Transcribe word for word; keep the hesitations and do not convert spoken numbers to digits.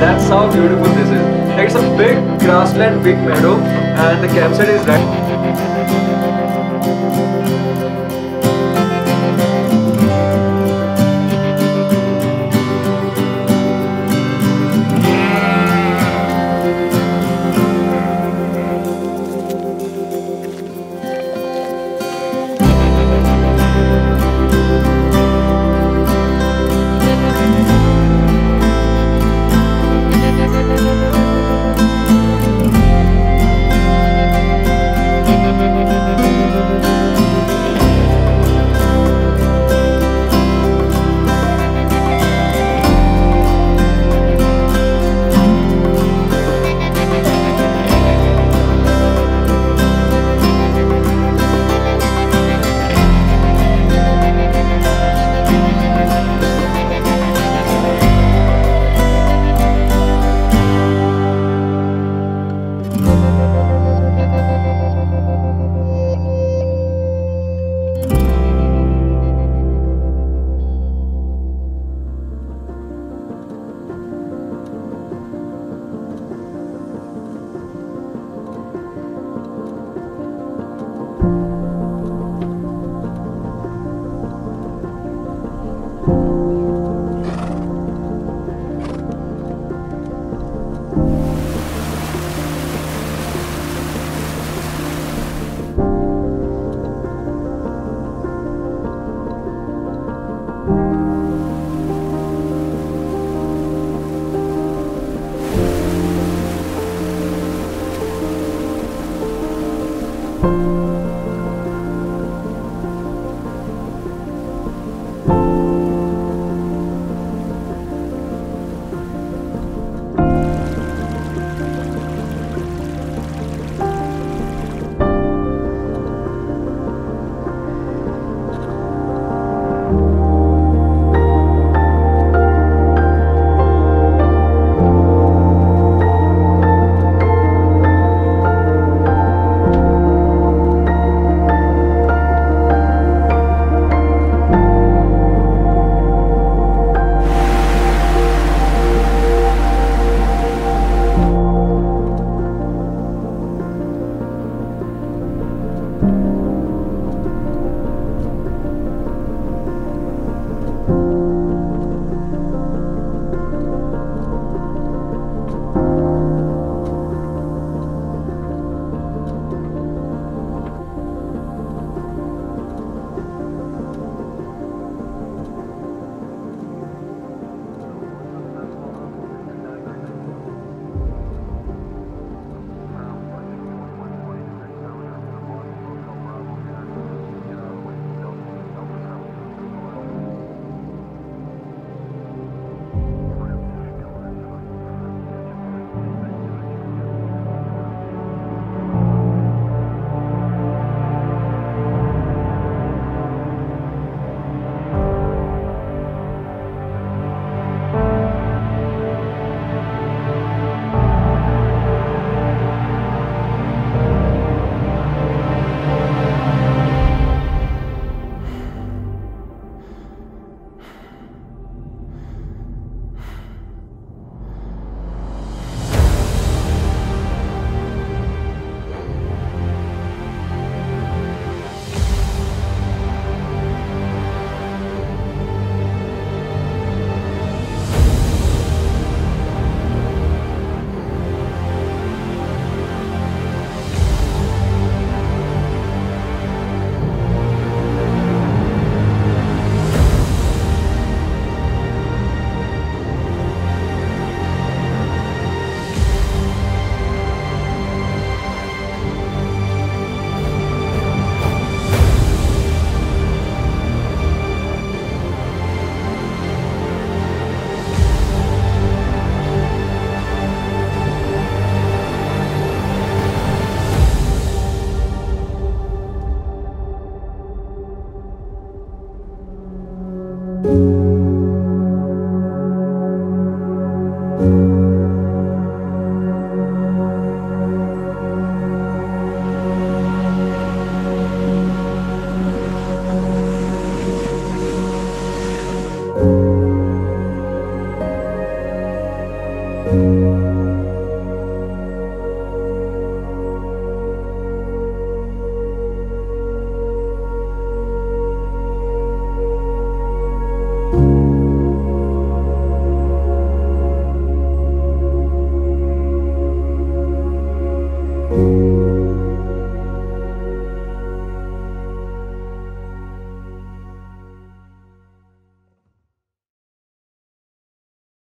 That's how beautiful this is. It's a big grassland, big meadow, and the campsite is right.